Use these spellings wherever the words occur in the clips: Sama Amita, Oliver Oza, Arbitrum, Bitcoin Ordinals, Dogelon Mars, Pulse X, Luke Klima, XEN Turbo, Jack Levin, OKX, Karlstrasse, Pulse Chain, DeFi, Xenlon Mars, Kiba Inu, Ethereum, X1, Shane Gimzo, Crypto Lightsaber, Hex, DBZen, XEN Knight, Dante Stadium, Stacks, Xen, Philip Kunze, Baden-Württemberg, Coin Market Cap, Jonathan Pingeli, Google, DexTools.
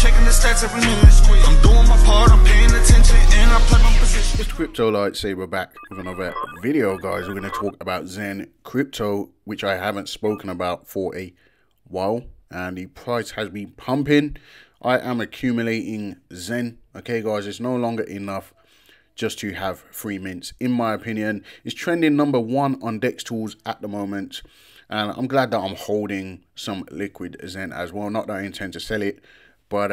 checking the stats every minute. I'm doing my part, I'm paying attention, and I play my position. It's Crypto Lightsaber back with another video, guys. We're going to talk about Xen crypto, which I haven't spoken about for a while, and the price has been pumping. I am accumulating Xen. Okay, guys, it's no longer enough just to have free mints, in my opinion. It's trending #1 on DexTools at the moment, and I'm glad that I'm holding some liquid Xen as well. Not that I intend to sell it, but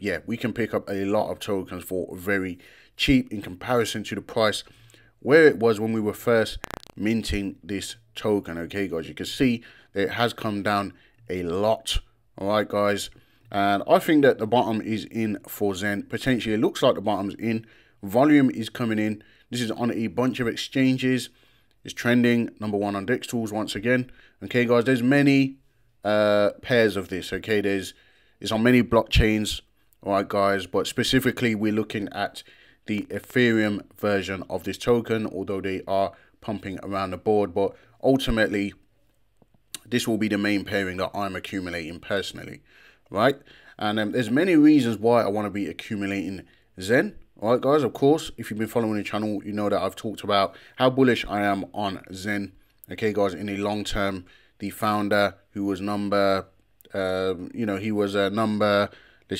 yeah, we can pick up a lot of tokens for very cheap in comparison to the price where it was when we were first minting this token. Okay, guys, you can see that it has come down a lot. All right, guys, and I think that the bottom is in for Xen. Potentially, it looks like the bottom's in. Volume is coming in. This is on a bunch of exchanges. It's trending #1 on DexTools once again. Okay, guys, there's many pairs of this. Okay, it's on many blockchains. All right, guys, but specifically we're looking at the Ethereum version of this token, although they are pumping around the board. But ultimately, this will be the main pairing that I'm accumulating personally, right? And there's many reasons why I want to be accumulating Xen. All right, guys, of course, if you've been following the channel, you know that I've talked about how bullish I am on Xen. Okay, guys, in the long term, the founder who was let's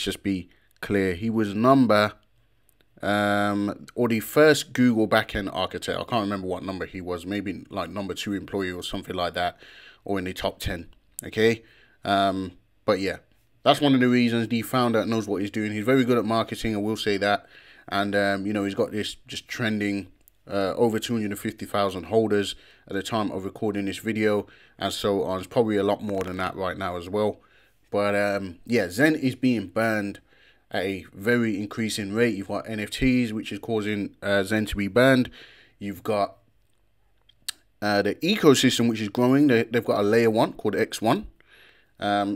just be clear, he was or the first Google backend architect. I can't remember what number he was, maybe like #2 employee or something like that, or in the top 10, okay? But yeah, that's one of the reasons. The founder knows what he's doing. He's very good at marketing, I will say that. And, you know, he's got this just trending over 250,000 holders at the time of recording this video and so on. It's probably a lot more than that right now as well. But, yeah, Xen is being burned at a very increasing rate. You've got NFTs, which is causing Xen to be burned. You've got the ecosystem, which is growing. They've got a layer 1 called X1.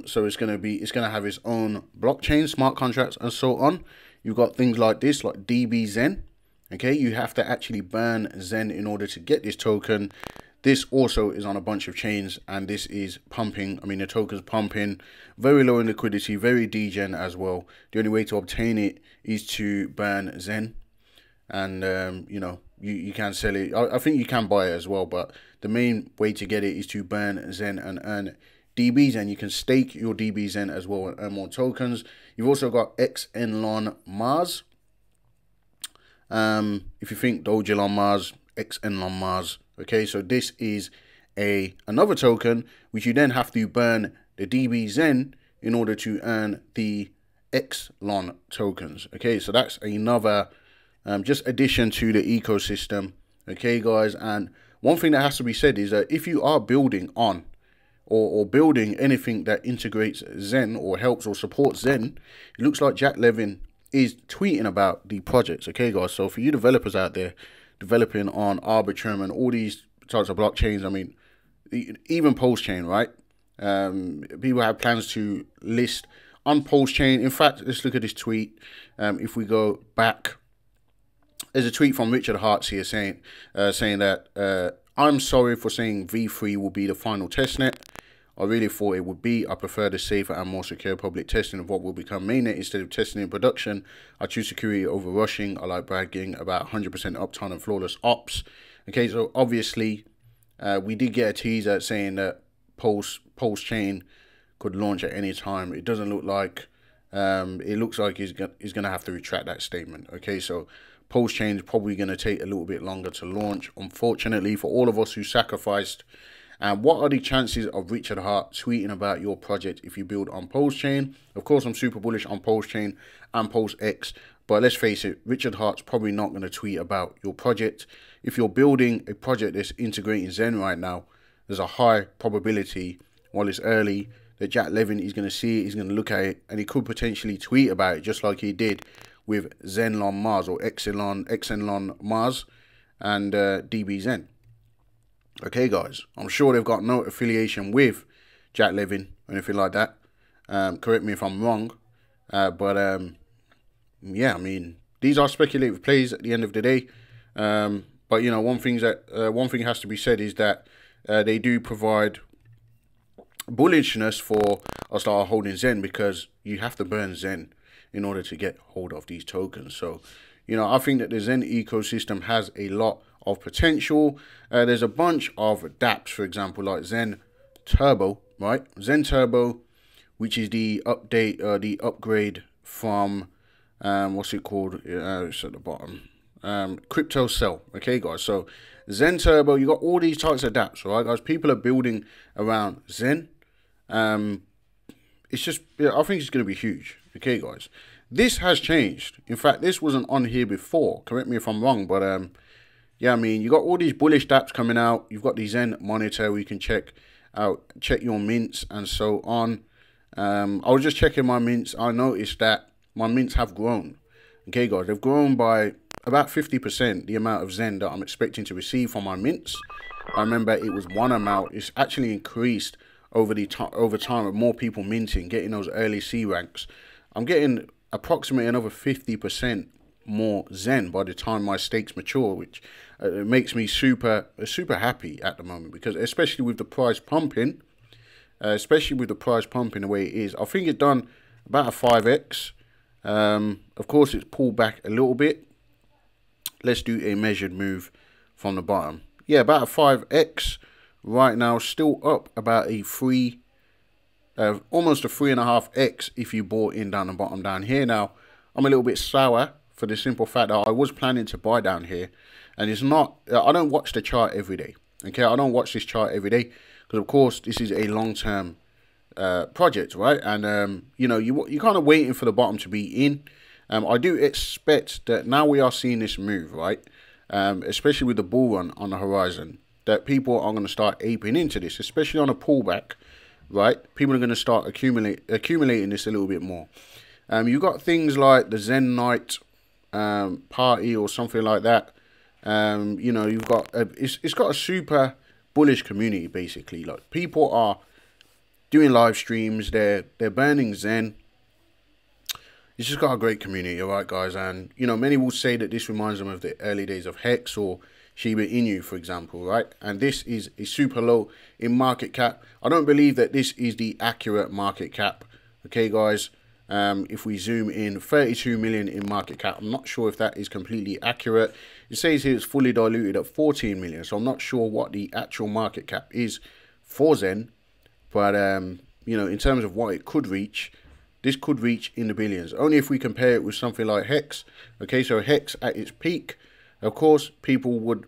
So it's going to have its own blockchain, smart contracts, and so on. You've got things like this, like DBZen. Okay, you have to actually burn Xen in order to get this token. This also is on a bunch of chains, and this is pumping. I mean, the token's pumping. Very low in liquidity, very degen as well. The only way to obtain it is to burn Xen. And, you know, you can sell it. I think you can buy it as well, but the main way to get it is to burn Xen and earn DBZen. You can stake your DBZen as well and earn more tokens. You've also got Xenlon Mars. If you think Dogelon Mars, Xenlon Mars. Okay, so this is another token which you then have to burn the DBZen in order to earn the Xenlon tokens. Okay, so that's another just addition to the ecosystem. Okay, guys, and one thing that has to be said is that if you are building on or building anything that integrates Xen or helps or supports Xen, it looks like Jack Levin is tweeting about the projects. Okay, guys, so for you developers out there developing on Arbitrum and all these types of blockchains, I mean, even Pulse Chain, right? People have plans to list on Pulse Chain. In fact, let's look at this tweet. If we go back, there's a tweet from Richard Heart here saying that I'm sorry for saying V3 will be the final testnet. I really thought it would be. I prefer the safer and more secure public testing of what will become mainnet instead of testing in production. I choose security over rushing. I like bragging about 100% uptime and flawless ops. Okay, so obviously we did get a teaser saying that Pulse Chain could launch at any time. It doesn't look like, it looks like he's going to have to retract that statement. Okay, so Pulse Chain is probably going to take a little bit longer to launch, unfortunately, for all of us who sacrificed. And what are the chances of Richard Heart tweeting about your project if you build on Pulse Chain? Of course, I'm super bullish on Pulse Chain and Pulse X, but let's face it, Richard Heart's probably not going to tweet about your project. If you're building a project that's integrating Xen right now, there's a high probability, while it's early, that Jack Levin is going to see it, he's going to look at it, and he could potentially tweet about it, just like he did with Xenlon Mars or Xenlon Mars and DBZen. Okay, guys, I'm sure they've got no affiliation with Jack Levin or anything like that. Correct me if I'm wrong. Yeah, I mean, these are speculative plays at the end of the day. But, you know, one thing has to be said is that they do provide bullishness for us that are holding Xen, because you have to burn Xen in order to get hold of these tokens. So, you know, I think that the Xen ecosystem has a lot of potential. There's a bunch of dApps, for example, like XEN Turbo, right? XEN Turbo, which is the update, the upgrade from, what's it called? It's at the bottom. Crypto Cell. Okay, guys. So XEN Turbo, you got all these types of dApps, right, guys? People are building around XEN. It's just, yeah, I think it's going to be huge. Okay, guys. This has changed. In fact, this wasn't on here before. Correct me if I'm wrong, but yeah, I mean, you got all these bullish dApps coming out. You've got the XEN Monitor where you can check out, check your mints and so on. I was just checking my mints. I noticed that my mints have grown. Okay, guys, they've grown by about 50% the amount of XEN that I'm expecting to receive from my mints. I remember it was one amount. It's actually increased over the time with more people minting, getting those early C ranks. I'm getting approximately another 50% more XEN by the time my stakes mature, which makes me super happy at the moment, because especially with the price pumping, the way it is, I think it's done about a 5x. Of course, it's pulled back a little bit. Let's do a measured move from the bottom. Yeah, about a 5x right now, still up about a almost a 3.5x if you bought in down the bottom down here. Now, I'm a little bit sour for the simple fact that I was planning to buy down here, and it's not, I don't watch the chart every day. Okay, I don't watch this chart every day because, of course, this is a long-term project, right? And, you know, you're kind of waiting for the bottom to be in. I do expect that now we are seeing this move, right? Especially with the bull run on the horizon, that people are going to start aping into this, especially on a pullback. Right, people are going to start accumulating this a little bit more. You got things like the XEN Knight party or something like that. You know, you've got it's got a super bullish community basically. Like, people are doing live streams, they're burning XEN. It's just got a great community, all right, guys. And you know, many will say that this reminds them of the early days of Hex or Kiba Inu, for example, right? And this is a super low in market cap. I don't believe that this is the accurate market cap. Okay, guys, if we zoom in, 32 million in market cap. I'm not sure if that is completely accurate. It says here it's fully diluted at 14 million. So I'm not sure what the actual market cap is for XEN. But, you know, in terms of what it could reach, this could reach in the billions. Only if we compare it with something like Hex. Okay, so Hex at its peak. Of course, people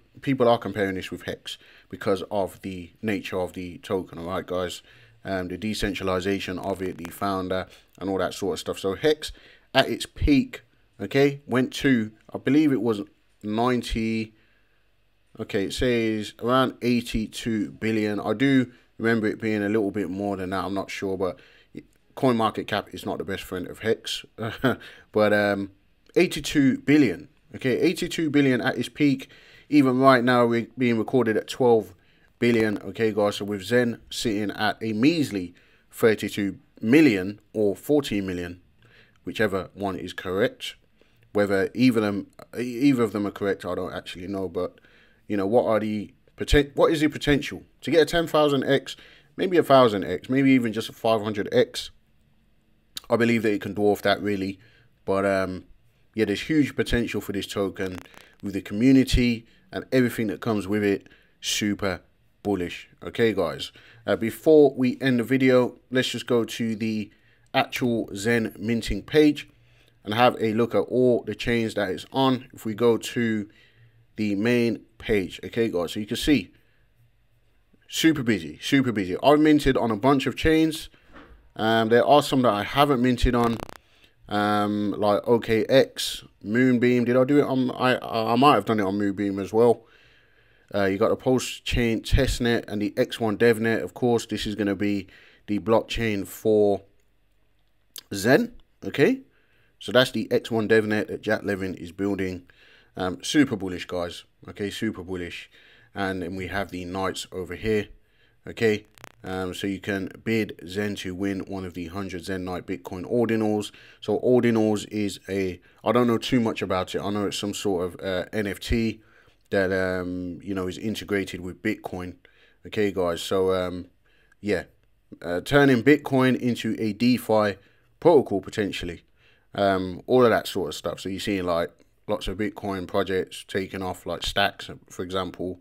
are comparing this with Hex because of the nature of the token, all right, guys? The decentralization of it, the founder, and all that sort of stuff. So Hex, at its peak, okay, went to, I believe it was 90, okay, it says around 82 billion. I do remember it being a little bit more than that. I'm not sure, but Coin Market Cap is not the best friend of Hex. But 82 billion. Okay, 82 billion at its peak. Even right now, we're being recorded at 12 billion. Okay, guys, so with XEN sitting at a measly 32 million or 14 million, whichever one is correct. Whether either of them are correct, I don't actually know. But, you know, what is the potential to get a 10,000x, maybe a 1,000x, maybe even just a 500x? I believe that it can dwarf that, really. But, yeah, there's huge potential for this token with the community and everything that comes with it. Super bullish. Okay, guys, before we end the video, let's just go to the actual XEN minting page and have a look at all the chains that it's on. If we go to the main page, okay, guys, so you can see super busy, super busy. I've minted on a bunch of chains. There are some that I haven't minted on. Like OKX, Moonbeam. Did I do it on? I might have done it on Moonbeam as well. You got the Pulse Chain testnet and the X1 devnet. Of course, this is going to be the blockchain for XEN. Okay, so that's the X1 devnet that Jack Levin is building. Super bullish, guys. Okay, super bullish. And then we have the Knights over here. Okay. So you can bid XEN to win one of the 100 XEN Knight Bitcoin Ordinals. So Ordinals is a, I don't know too much about it. I know it's some sort of NFT that, you know, is integrated with Bitcoin. Okay, guys. So, turning Bitcoin into a DeFi protocol potentially. all of that sort of stuff. So you're seeing like lots of Bitcoin projects taking off, like Stacks, for example.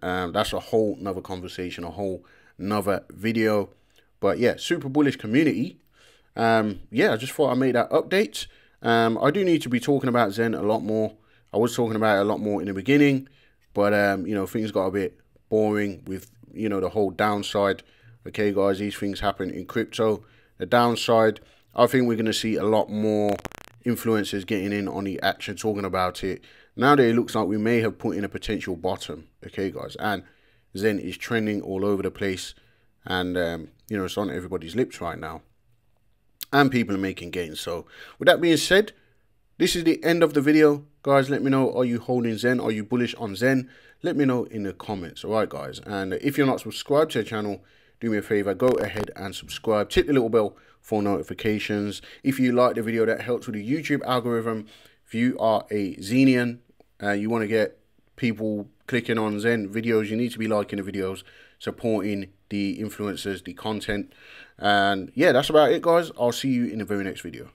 That's a whole nother conversation, a whole nother video. But yeah, super bullish community. Yeah, I just thought I made that update. I do need to be talking about Xen a lot more. I was talking about it a lot more in the beginning, but you know, things got a bit boring with, you know, the whole downside. Okay, guys, these things happen in crypto. The downside, I think we're going to see a lot more influencers getting in on the action, talking about it. Now that it looks like we may have put in a potential bottom, okay, guys, and Xen is trending all over the place, and you know, it's on everybody's lips right now, and people are making gains. So with that being said, this is the end of the video, guys. Let me know, are you holding Xen? Are you bullish on Xen? Let me know in the comments, all right, guys. And if you're not subscribed to the channel, do me a favor, go ahead and subscribe. Tip the little bell for notifications. If you like the video, that helps with the YouTube algorithm. If you are a Xenian, you want to get people clicking on Xen videos, you need to be liking the videos, supporting the influencers, the content. And yeah, that's about it, guys. I'll see you in the very next video.